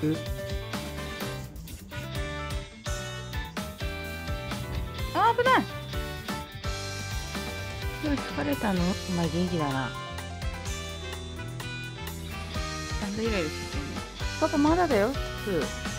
く。あー、危ない。今日疲れたの？お前元気だな。なんでイライラしてんの？パパまだだよ、普通。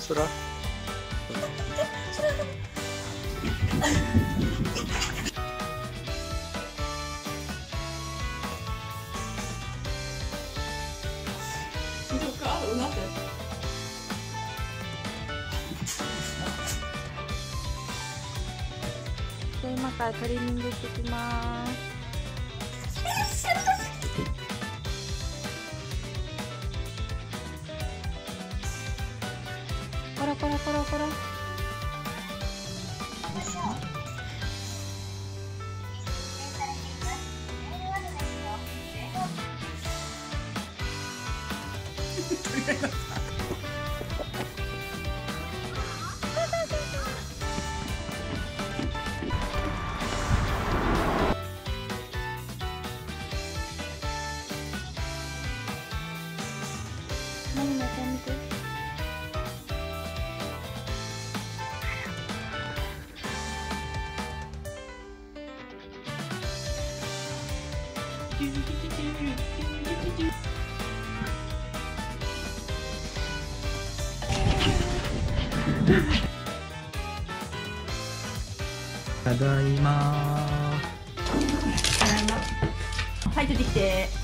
それ、お願い。ほら。そら今からトリミングしてきます。コロコロコロコロ。何も見て。ただいまー。入ってきて。